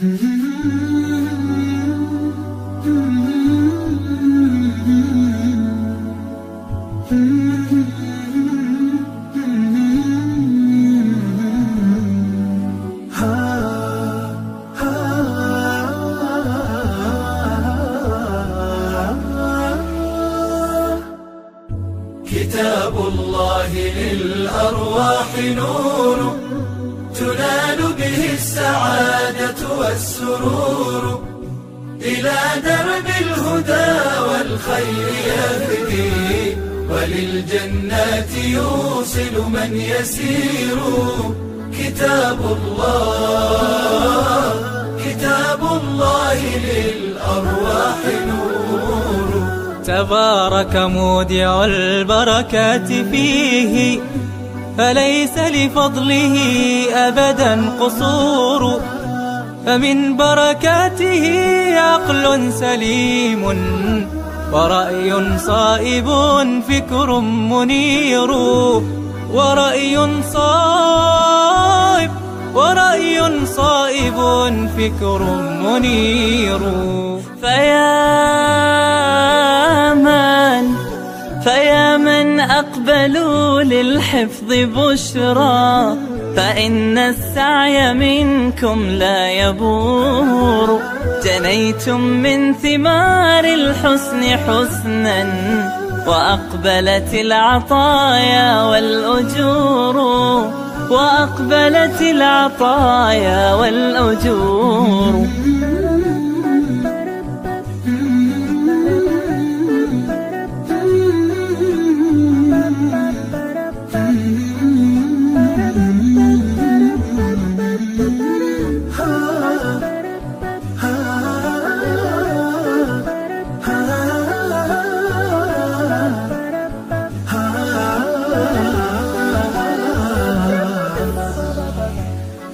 كتاب الله للأرواح نور تنال به السعادة والسرور إلى درب الهدى والخير يهدي وللجنات يوصل من يسير. كتاب الله كتاب الله للأرواح نور تبارك مودع البركات فيه فليس لفضله أبدا قصور فمن بركاته عقل سليم ورأي صائب فكر منير ورأي صائب فكر منير. فيا من أقبلوا للحفظ بشرى فإن السعي منكم لا يبور جنيتم من ثمار الحسن حسنا وأقبلت العطايا والأجور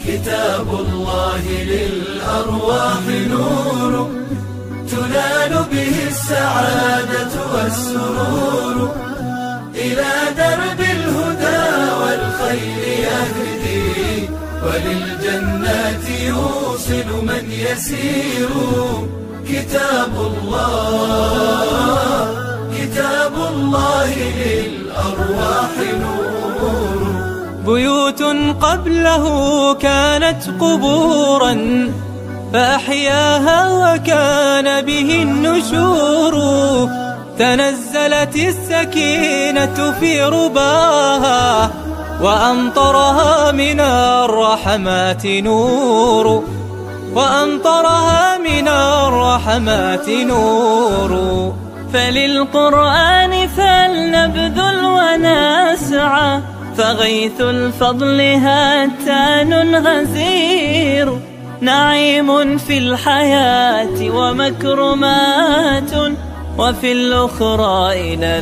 كتاب الله للأرواح نور تنال به السعادة والسرور إلى درب الهدى والخير يهدي وللجنات يوصل من يسير. كتاب الله للأرواح نور بيوت قبله كانت قبورا فأحياها وكان به النشور تنزلت السكينة في رباها وأمطرها من الرحمات نور فللقرآن فلنبذل ونسعى فغيث الفضل هاتان غزير نعيم في الحياة ومكرمات وفي الأخرى إلى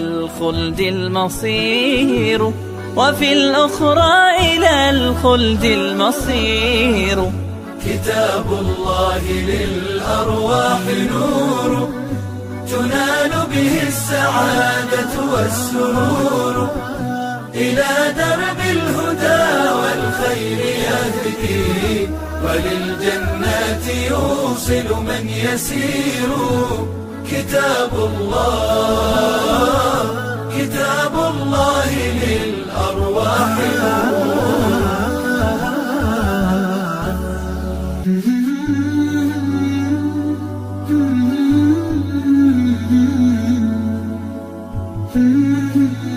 الخلد المصير كتاب الله للأرواح نور تنال به السعادة والسرور إلى درب الهدى والخير يهدي وللجنات يوصل من يسير. كتاب الله للأرواح نور.